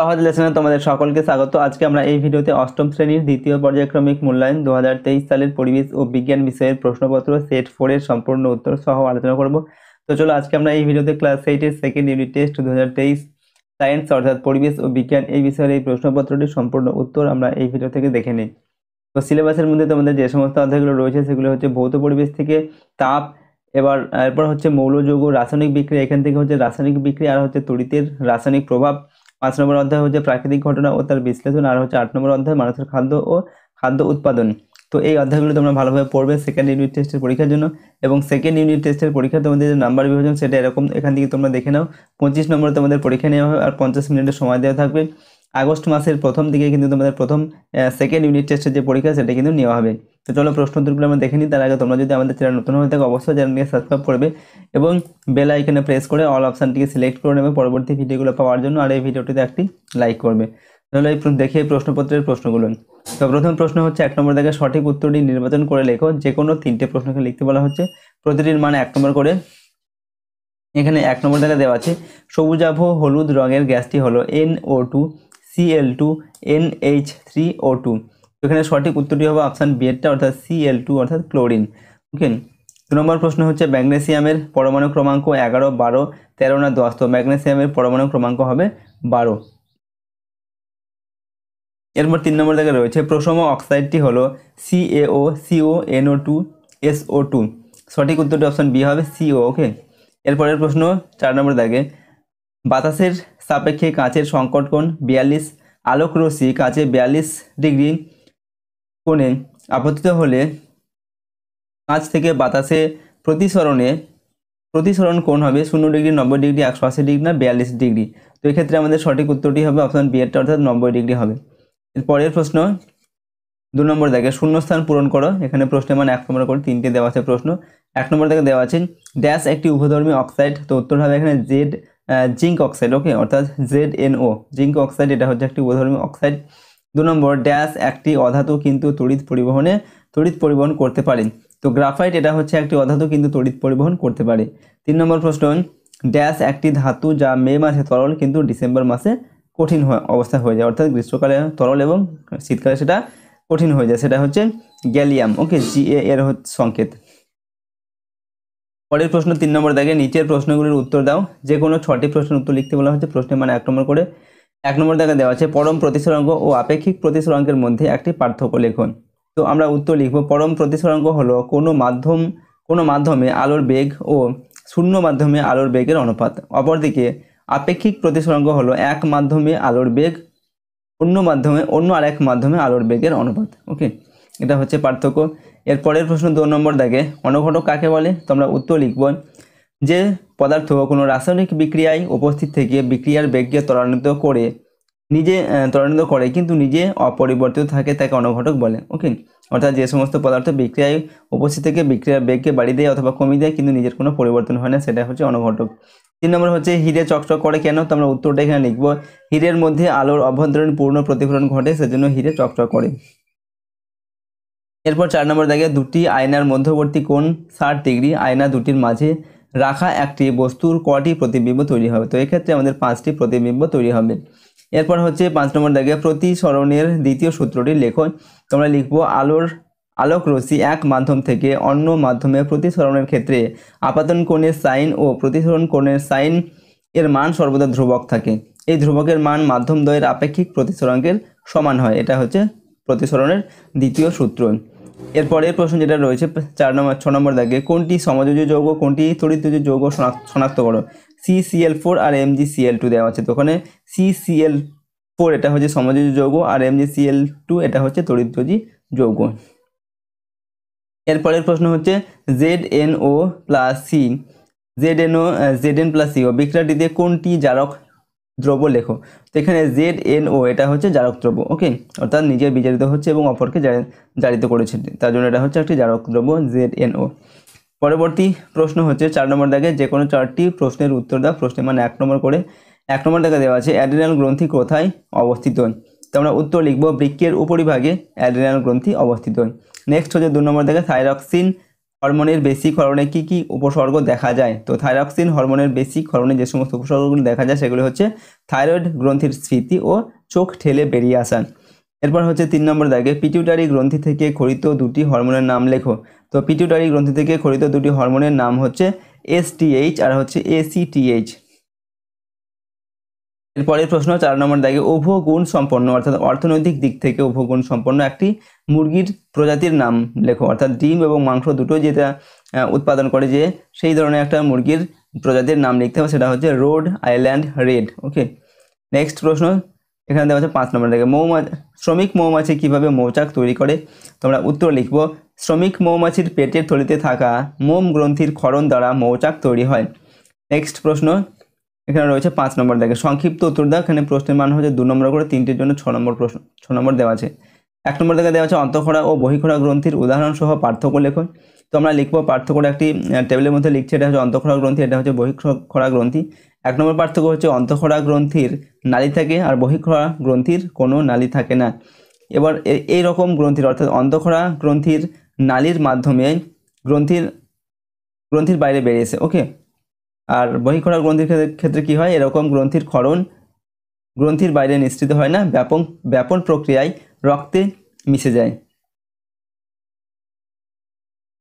সহজ লেসনে তোমাদের সকলকে স্বাগত। আজকে আমরা এই ভিডিওতে অষ্টম শ্রেণীর দ্বিতীয় পর্যায়ক্রমিক মূল্যায়ন 2023 সালের পরিবেশ ও বিজ্ঞান বিষয়ের প্রশ্নপত্র সেট 4 এর সম্পূর্ণ উত্তর সহ আলোচনা করব। তো চলো আজকে আমরা এই ভিডিওতে ক্লাস 8 এর সেকেন্ড ইউনিট টেস্ট 2023 সায়েন্স অর্থাৎ পরিবেশ ও বিজ্ঞান এই বিষয়ের এই প্রশ্নপত্রটির সম্পূর্ণ উত্তর আমরা এই ভিডিও থেকে দেখে নিই। তো সিলেবাসের মধ্যে তোমাদের যে সমস্ত অধ্যায়গুলো রয়েছে সেগুলো হচ্ছে ভৌত পরিবেশ থেকে তাপ, এরপর হচ্ছে মৌলযৌগ রাসায়নিক বিক্রিয়া, এখান থেকে হচ্ছে রাসায়নিক বিক্রিয়া, আর হচ্ছে তড়িতের রাসায়নিক প্রভাব। 5 নম্বর অধ্যায় হচ্ছে প্রাকৃতিক ঘটনা ও তার বিশ্লেষণ, আর হচ্ছে 8 নম্বর অধ্যায় মানুষের খাদ্য ও খাদ্য উৎপাদন। তো এই অধ্যায়গুলো তোমরা ভালোভাবে পড়বে সেকেন্ড ইউনিট টেস্টের পরীক্ষার জন্য। এবং সেকেন্ড ইউনিট টেস্টের পরীক্ষা তোমাদের যে নাম্বার বিভাজন সেটা এরকম, এখান থেকে তোমরা দেখে নাও। 25 নম্বর তোমাদের পরীক্ষা নেওয়া হবে আর 50 মিনিটের সময় দেওয়া থাকবে। আগস্ট মাসের প্রথম দিকে কিন্তু তোমাদের প্রথম সেকেন্ড ইউনিট টেস্টের যে পরীক্ষা সেটা কিন্তু নেওয়া হবে। তো চলো প্রশ্ন উত্তরগুলো আমরা দেখে নিই। তার আগে তোমরা যদি আমাদের চ্যানেল নতুন হয়ে থাকে অবশ্যই চ্যানেলটিকে সাবস্ক্রাইব করবে এবং বেল আইকনে প্রেস করে অল অপশানটিকে সিলেক্ট করে নেবে পরবর্তী ভিডিওগুলো পাওয়ার জন্য, আর এই ভিডিওটিতে একটি লাইক করবে। তাহলে এই দেখে প্রশ্নপত্রের প্রশ্নগুলো। তো প্রথম প্রশ্ন হচ্ছে 1 নম্বর থেকে সঠিক উত্তরটি নির্বাচন করে লেখো। যে কোনো 3টে প্রশ্নকে লিখতে বলা হচ্ছে, প্রতিটির মান 1 নম্বর করে। এখানে 1 নম্বর থেকে দেওয়া আছে সবুজাভ হলুদ রঙের গ্যাসটি হলো NO2 Cl2 NH3O2। তো এখানে সঠিক উত্তরটি হবে অপশান বি এরটা, অর্থাৎ Cl2 অর্থাৎ ক্লোরিন। ওকে। 2 নম্বর প্রশ্ন হচ্ছে ম্যাগনেসিয়ামের পরমাণু ক্রমাঙ্ক 11, 12, 13 না 10। তো ম্যাগনেসিয়ামের পরমাণু ক্রমাঙ্ক হবে 12। এরপর 3 নম্বর থেকে রয়েছে প্রশম অক্সাইডটি হলো CaOCONO2SO2। সঠিক উত্তরটি অপশান বি হবে CO। ওকে। এরপরের প্রশ্ন 4 নম্বর থেকে, বাতাসের সাপেক্ষে কাঁচের সংকট কোণ 42, আলোকরশ্মি কাঁচে 42 ডিগ্রি কোণে আপতিত হলে কাঁচ থেকে বাতাসে প্রতিসরণ কোণ হবে 0 ডিগ্রি, 90 ডিগ্রি, 180 ডিগ্রি না 42 ডিগ্রি। তো এক্ষেত্রে আমাদের সঠিক উত্তরটি হবে অপশান বি এরটা, অর্থাৎ 90 ডিগ্রি হবে। এরপরের প্রশ্ন 2 নম্বর থেকে, শূন্যস্থান পূরণ করো। এখানে প্রশ্নের মান 1 নম্বর করে 3টে দেওয়া আছে প্রশ্ন। 1 নম্বর থেকে দেওয়া আছে ড্যাশ একটি উভধর্মী অক্সাইড। তো উত্তর হবে এখানে জিঙ্ক অক্সাইড। ওকে, অর্থাৎ ZNO জিঙ্ক অক্সাইড, এটা হচ্ছে একটি উভধর্মী অক্সাইড। 2 নম্বর ড্যাশ একটি অধাতু কিন্তু তড়িৎ পরিবহন করতে পারে। তো গ্রাফাইট এটা হচ্ছে একটি অধাতু কিন্তু তড়িৎ পরিবহন করতে পারে। 3 নম্বর প্রশ্ন ড্যাশ একটি ধাতু যা মে মাসে তরল কিন্তু ডিসেম্বর মাসে কঠিন অবস্থা হয়ে যায়, অর্থাৎ গ্রীষ্মকালে তরল এবং শীতকালে সেটা কঠিন হয়ে যায়, সেটা হচ্ছে গ্যালিয়াম। ওকে, GA এর হচ্ছে সংকেত। পরের প্রশ্ন 3 নম্বর থেকে, নিচের প্রশ্নগুলির উত্তর দাও। যে কোনো 6টি প্রশ্নের উত্তর লিখতে বলা হচ্ছে, প্রশ্নের মান 1 নম্বর করে। 1 নম্বর থেকে দেওয়া আছে পরম প্রতিসরাঙ্ক ও আপেক্ষিক প্রতিসরাঙ্কের মধ্যে একটি পার্থক্য লেখন। তো আমরা উত্তর লিখব, পরম প্রতিসরাঙ্ক হলো কোনো মাধ্যমে আলোর বেগ ও শূন্য মাধ্যমে আলোর বেগের অনুপাত। অপরদিকে আপেক্ষিক প্রতিসরাঙ্ক হলো এক মাধ্যমে আলোর বেগ অন্য আরেক মাধ্যমে আলোর বেগের অনুপাত। ওকে, এটা হচ্ছে পার্থক্য। এরপরের প্রশ্ন 2 নম্বর দাগে, অণুঘটক কাকে বলে? তোমরা উত্তর লিখব, যে পদার্থ কোনো রাসায়নিক বিক্রিয়ায় উপস্থিত থেকে বিক্রিয়ার বেগকে ত্বরান্বিত করে কিন্তু নিজে অপরিবর্তিত থাকে তাকে অণুঘটক বলে। ওকে, অর্থাৎ যে সমস্ত পদার্থ বিক্রিয়ায় উপস্থিত থেকে বিক্রিয়ার বেগকে বাড়িয়ে দেয় অথবা কমিয়ে দেয় কিন্তু নিজের কোনো পরিবর্তন হয় না, সেটা হচ্ছে অণুঘটক। 3 নম্বর হচ্ছে হীরে চকচক করে কেন? তোমরা উত্তরটা এখানে লিখব, হীরের মধ্যে আলোর অভ্যন্তরীণ পূর্ণ প্রতিফলন ঘটে সেজন্য হীরে চকচক করে। এরপর 4 নম্বর দাগে, দুটি আয়নার মধ্যবর্তী কোণ 60 ডিগ্রি, আয়না দুটির মাঝে রাখা একটি বস্তুর কয়টি প্রতিবিম্ব তৈরি হবে? তো এক্ষেত্রে আমাদের 5টি প্রতিবিম্ব তৈরি হবে। এরপর হচ্ছে 5 নম্বর দাগে, প্রতিসরণের দ্বিতীয় সূত্রটি লেখো। তোমরা লিখব, আলোকরশ্মি এক মাধ্যম থেকে অন্য মাধ্যমে প্রতিসরণের ক্ষেত্রে আপাতন কোণের সাইন ও প্রতিসরণ কোণের সাইন এর মান সর্বদা ধ্রুবক থাকে। এই ধ্রুবকের মান মাধ্যমদ্বয়ের আপেক্ষিক প্রতিসরাঙ্কের সমান হয়। এটা হচ্ছে প্রতিসরণের দ্বিতীয় সূত্র। এরপরের প্রশ্ন যেটা রয়েছে 6 নম্বর দাগে, কোনটি সমযোজী যৌগ কোনটি তড়িৎযোজী যৌগ শনাক্ত করো। CCl4 আর MgCl2 দেওয়া আছে। তো ওখানে CCl4 এটা হচ্ছে সমযোজী যৌগ আর MgCl2 এটা হচ্ছে তড়িৎযোজী যৌগ। এরপরের প্রশ্ন হচ্ছে ZnO+CO বিক্রিয়াটিতে কোনটি জারক দ্রব্য লেখো। তো এখানে ZnO এটা হচ্ছে জারক দ্রব্য। ওকে, অর্থাৎ নিজে বিজারিত হচ্ছে এবং অপরকে জারিত করেছে, তার জন্য এটা হচ্ছে একটি জারক দ্রব্য ZnO। পরবর্তী প্রশ্ন হচ্ছে 4 নম্বর দাগে, যে কোনো 4টি প্রশ্নের উত্তর দাও। প্রশ্নের মান 1 নম্বর করে। 1 নম্বর দাগে দেওয়া আছে অ্যাড্রিনাল গ্রন্থি কোথায় অবস্থিত? তো আমরা উত্তর লিখব, বৃক্কের উপরিভাগে অ্যাড্রিনাল গ্রন্থি অবস্থিত। নেক্সট হচ্ছে 2 নম্বর দাগে, থাইরক্সিন হরমোনের বেশি ক্ষরণে কি কি উপসর্গ দেখা যায়? তো থাইরক্সিন হরমোনের বেশি ক্ষরণে যে সমস্ত উপসর্গগুলো দেখা যায় সেগুলো হচ্ছে থাইরয়েড গ্রন্থির স্ফীতি ও চোখ ঠেলে বেরিয়ে আসা। এরপর হচ্ছে 3 নম্বর দাগে পিটিউটারি গ্রন্থি থেকে খরিত দুটি হরমোনের নাম লেখো। তো পিটিউটারি গ্রন্থি থেকে খরিত দুটি হরমোনের নাম হচ্ছে এসটিএইচ আর হচ্ছে এসিটিএইচ। এরপরের প্রশ্ন 4 নম্বর দাগে উভগুণ সম্পন্ন অর্থাৎ অর্থনৈতিক দিক থেকে উভগুণ সম্পন্ন একটি মুরগির প্রজাতির নাম লেখো। অর্থাৎ ডিম এবং মাংস দুটো যেটা উৎপাদন করে যে সেই ধরনের একটা মুরগির প্রজাতির নাম লিখতে হবে, সেটা হচ্ছে Rhode Island red. Okay, next প্রশ্ন এখানে দেওয়া আছে 5 নম্বর দাগে শ্রমিক মৌমাছি কীভাবে মৌচাক তৈরি করে? তোমরা উত্তর লিখব, শ্রমিক মৌমাছির পেটের থলিতে থাকা মোম গ্রন্থির ক্ষরণ দ্বারা মৌচাক তৈরি হয়। নেক্সট প্রশ্ন এখানে রয়েছে 5 নম্বর দাগে সংক্ষিপ্ত উত্তর দাও। এখানে প্রশ্নের মান হচ্ছে 2 নম্বর করে, 3টির জন্য 6 নম্বর প্রশ্ন 6 নম্বর দেওয়া আছে। 1 নম্বর দাগে দেওয়া আছে অন্তঃক্ষরা ও বহিঃক্ষরা গ্রন্থির উদাহরণ সহ পার্থক্য লেখো। তো আমরা লিখব পার্থক্যটা একটি টেবিলের মধ্যে লিখছি, এটা হচ্ছে অন্তঃক্ষরা গ্রন্থি, এটা হচ্ছে বহিঃক্ষরা গ্রন্থি। 1 নম্বর পার্থক্য হচ্ছে অন্তঃক্ষরা গ্রন্থির নালী থাকে আর বহিঃক্ষরা গ্রন্থির কোনো নালী থাকে না। এবার এই রকম গ্রন্থির অর্থাৎ অন্তঃক্ষরা গ্রন্থির নালীর মাধ্যমে গ্রন্থির বাইরে বেরিয়েছে। ওকে, আর বহিঃক্ষরা গ্রন্থির ক্ষেত্রে কী হয়, এরকম গ্রন্থির ক্ষরণ গ্রন্থির বাইরে নিঃসৃত হয় না, ব্যাপন প্রক্রিয়ায় রক্তে মিশে যায়।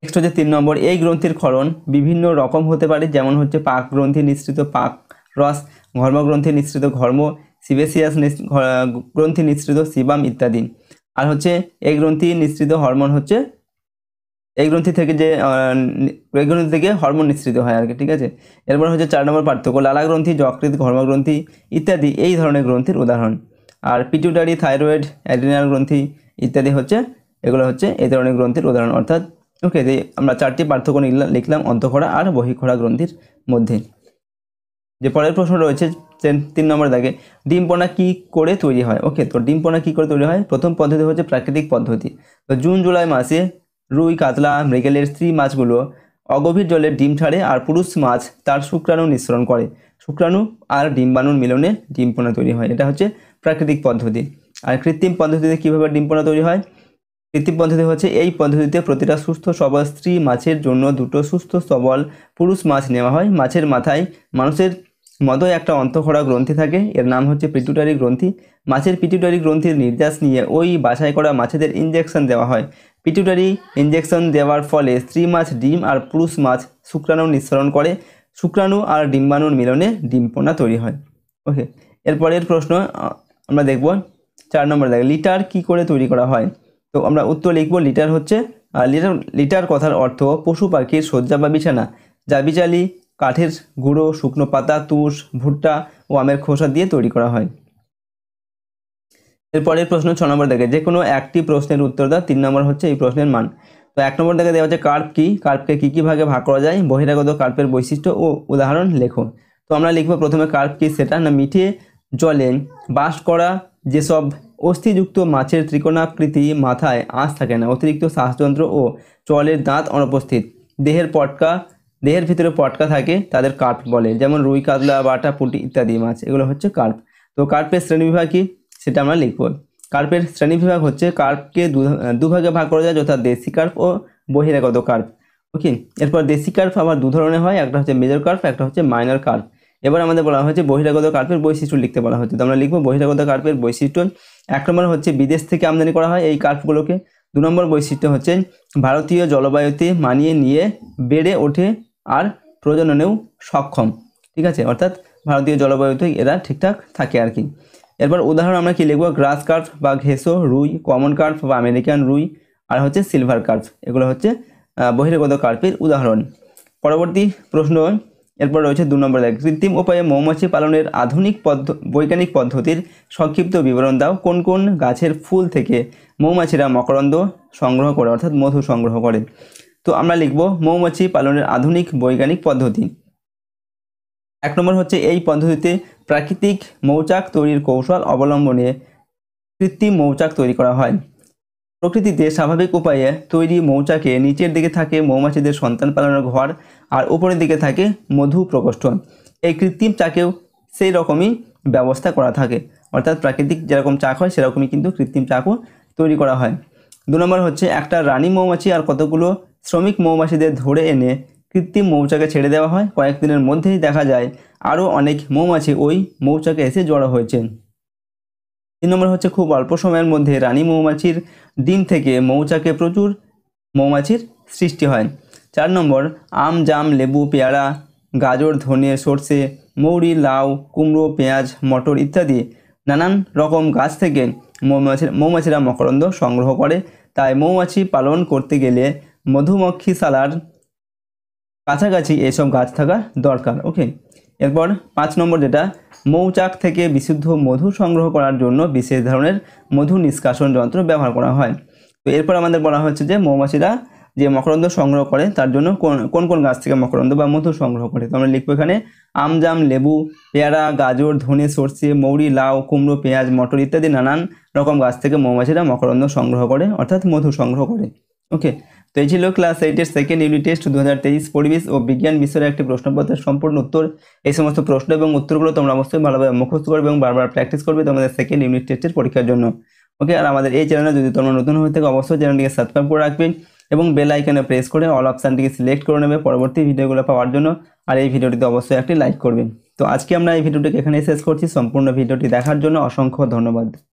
নেক্সট হচ্ছে 3 নম্বর, এই গ্রন্থির ক্ষরণ বিভিন্ন রকম হতে পারে, যেমন হচ্ছে পাক গ্রন্থি নিঃসৃত পাক রস, ঘর্মগ্রন্থি নিঃসৃত ঘর্ম, সিবেসিয়াস গ্রন্থি নিঃসৃত সিবাম ইত্যাদি। আর হচ্ছে এই গ্রন্থি নিঃসৃত হরমোন হচ্ছে এই গ্রন্থি থেকে হরমোন নিঃসৃত হয় আর কি, ঠিক আছে। এরপর হচ্ছে 4 নম্বর পার্থক্য লালা গ্রন্থি, যকৃত, ঘর্মগ্রন্থি ইত্যাদি এই ধরনের গ্রন্থির উদাহরণ। আর পিটুইটারি, থাইরয়েড, অ্যাড্রিনাল গ্রন্থি ইত্যাদি হচ্ছে এগুলো হচ্ছে এই ধরনের গ্রন্থির উদাহরণ। অর্থাৎ ওকে, আমরা 4টি পার্থক্য লিখলাম অন্তঃক্ষরা আর বহিঃক্ষরা গ্রন্থির মধ্যে। যে পরের প্রশ্ন রয়েছে 3 নম্বর দাগে ডিমপোনা কি করে তৈরি হয়? ওকে, তো ডিমপোনা কি করে তৈরি হয়, প্রথম পদ্ধতি হচ্ছে প্রাকৃতিক পদ্ধতি। তো জুন জুলাই মাসে রুই, কাতলা, মৃগেলের স্ত্রী মাছগুলো অগভীর জলে ডিম ছাড়ে আর পুরুষ মাছ তার শুক্রাণু নিঃসরণ করে। শুক্রাণু আর ডিম্বাণুর মিলনে ডিমপোনা তৈরি হয়, এটা হচ্ছে প্রাকৃতিক পদ্ধতি। আর কৃত্রিম পদ্ধতিতে কীভাবে ডিমপোনা তৈরি হয়? কৃত্রিম পদ্ধতি হচ্ছে এই পদ্ধতিতে প্রতিটা সুস্থ সবল স্ত্রী মাছের জন্য দুটো সুস্থ সবল পুরুষ মাছ নেওয়া হয়। মাছের মাথায় মানুষের মতোই একটা অন্তঃক্ষরা গ্রন্থি থাকে, এর নাম হচ্ছে পিটুইটারি গ্রন্থি। মাছের পিটুইটারি গ্রন্থির নির্যাস নিয়ে ওই বাছাই করা মাছেদের ইঞ্জেকশন দেওয়া হয়। পিটুইটারি ইঞ্জেকশন দেওয়ার ফলে স্ত্রী মাছ ডিম আর পুরুষ মাছ শুক্রাণু নিঃসরণ করে। শুক্রাণু আর ডিম্বাণুর মিলনে ডিমপোনা তৈরি হয়। ওকে, এরপরের প্রশ্ন আমরা দেখব 4 নম্বর দাগে লিটার কি করে তৈরি করা হয়? তো আমরা উত্তর লিখব, লিটার হচ্ছে লিটার কথার অর্থ পশু পাখির শয্যা বা বিছানা, যা বিচালি, কাঠের গুঁড়ো, শুকনো পাতা, তুষ, ভুট্টা ও আমের খোসা দিয়ে তৈরি করা হয়। এরপরের প্রশ্ন 6 নম্বর দাগে যে কোনো একটি প্রশ্নের উত্তর দাও। 3 নম্বর হচ্ছে এই প্রশ্নের মান। তো 1 নম্বর দাগে দেওয়া হচ্ছে কার্প কি, কার্পকে কী কী ভাগে ভাগ করা যায়, বহিরাগত কার্পের বৈশিষ্ট্য ও উদাহরণ লেখো। তো আমরা লিখব প্রথমে কার্প কি সেটা না মিঠে জলে বাস করা যেসব অস্থিযুক্ত মাছের ত্রিকোণাকৃতি মাথায় আঁশ থাকে না, অতিরিক্ত শ্বাসযন্ত্র ও চলের দাঁত অনুপস্থিত, দেহের ভিতরে পটকা থাকে তাদের কার্প বলে, যেমন রুই, কাতলা, বাটা, পুঁটি ইত্যাদি মাছ, এগুলো হচ্ছে কার্প। তো কার্পের শ্রেণীবিভাগ কী সেটা আমরা লিখব। কার্পের শ্রেণীবিভাগ হচ্ছে কার্পকে দুভাগে ভাগ করা যায়, যথা দেশি কার্প ও বহিরাগত কার্প। ওকে, এরপর দেশি কার্প আবার 2 ধরনের হয়, একটা হচ্ছে মেজর কার্প, একটা হচ্ছে মাইনর কার্প। এবার আমাদের বলা হয়েছে বহিরাগত কার্পের বৈশিষ্ট্য লিখতে বলা হচ্ছে। তো আমরা লিখব বহিরাগত কার্পের বৈশিষ্ট্য, 1 নম্বর হচ্ছে বিদেশ থেকে আমদানি করা হয় এই কার্পগুলোকে। 2 নম্বর বৈশিষ্ট্য হচ্ছে ভারতীয় জলবায়ুতে মানিয়ে নিয়ে বেড়ে ওঠে আর প্রজননেও সক্ষম, ঠিক আছে, অর্থাৎ ভারতীয় জলবায়ুতে এরা ঠিকঠাক থাকে আর কি। এরপর উদাহরণ আমরা কি লিখব, গ্রাস কার্প বা ঘেঁসো রুই, কমন কার্প বা আমেরিকান রুই আর হচ্ছে সিলভার কার্প, এগুলো হচ্ছে বহিরাগত কার্পের উদাহরণ। পরবর্তী প্রশ্ন এরপর রয়েছে 2 নম্বর দাগে কৃত্রিম উপায়ে মৌমাছি পালনের আধুনিক বৈজ্ঞানিক পদ্ধতির সংক্ষিপ্ত বিবরণ দাও। কোন কোন গাছের ফুল থেকে মৌমাছিরা মকরন্দ সংগ্রহ করে অর্থাৎ মধু সংগ্রহ করে? তো আমরা লিখব মৌমাছি পালনের আধুনিক বৈজ্ঞানিক পদ্ধতি। 1 নম্বর হচ্ছে এই পদ্ধতিতে প্রাকৃতিক মৌচাক তৈরির কৌশল অবলম্বনে কৃত্রিম মৌচাক তৈরি করা হয়। প্রকৃতিতে স্বাভাবিক উপায়ে তৈরি মৌচাকে নিচের দিকে থাকে মৌমাছিদের সন্তান পালনের ঘর আর উপরের দিকে থাকে মধু প্রকোষ্ঠ। এই কৃত্রিম চাকেও সেই রকমই ব্যবস্থা করা থাকে, অর্থাৎ প্রাকৃতিক যেরকম চাক হয় সেরকমই কিন্তু কৃত্রিম চাকও তৈরি করা হয়। दो नम्बर होच्छे एक रानी मौमाछी और कतगुलो श्रमिक मौमाछीदेर धरे एने कृत्रिम मौचाके छेड़े देवा हय। कयेक दिनेर मध्येई देखा जाय आरो अनेक मौमाछी ओई मौचाके एसे जड़ो हयेछे। तीन नम्बर होच्छे खूब अल्प समयेर मध्य रानी मौमाछिर डिम थेके मौचाके प्रचुर मौमाछिर सृष्टि हय। चार नम्बर आम जाम लेबू पेयारा गाजर धने सर्षे मौरी लाउ कुमड़ो पेंयाज मटर इत्यादि नानान रकम गाछ थेके मौमाछिरा मकरंद संग्रह करे। ताई मौमाछी पालन करते गेले मधुमक्षिशालार काछाकाछि एसब गाछ थाका दरकार। ओके, एरपर पाँच नम्बर जेटा मौचाक थेके विशुद्ध मधु संग्रह करार जोन्नो विशेष धरनेर मधु निष्कासन यंत्र व्यवहार करा हय। तो एरपर आमादेर बला हच्छे जे मौमाछिरा जे मकरंद संग्रह करे तार जोन्नो कोन कोन गाछ थेके मकरंद बा मधु संग्रह करे। तो आमरा लिखबो एखाने आम जाम लेबू पेयारा गाजर धने सर्षे मौरी लाउ कुमड़ो पेंयाज मटर इत्यादि नानान रकम गाछ थेके मौमाछिरा मकरंद संग्रह करे अर्थात मधु संग्रह करे। ओके, तो ये छिलो क्लास 8 एर सेकेंड यूनिट टेस्ट 2023 परिवेश और विज्ञान विषय एक प्रश्नपत्र सम्पूर्ण उत्तर। यह समस्त प्रश्न और उत्तरगुलो तोमरा अवश्य भालोभाबे मुखस्थ करबे और बार बार प्रैक्टिस करबे तोमादेर सेकेंड यूनिट टेस्टेर परीक्षार जोन्नो। ओके, और आमादेर एई चैनेले यदि तोमरा नतुन होये थाको अवश्य चैनलटिके सबसक्राइब करे राखबे और बेल आइकने प्रेस कर अल अपशनटिके सिलेक्ट करे नेबे परवर्ती भिडियोगुलो पावार जोन्नो। और एई भिडियोटिते अवश्य एकटी लाइक करबेन। तो आज के आमरा एई भिडियोटिके एखानेई शेष करछि। सम्पूर्ण भिडियोटी देखार जोन्नो असंख्य धन्यवाद।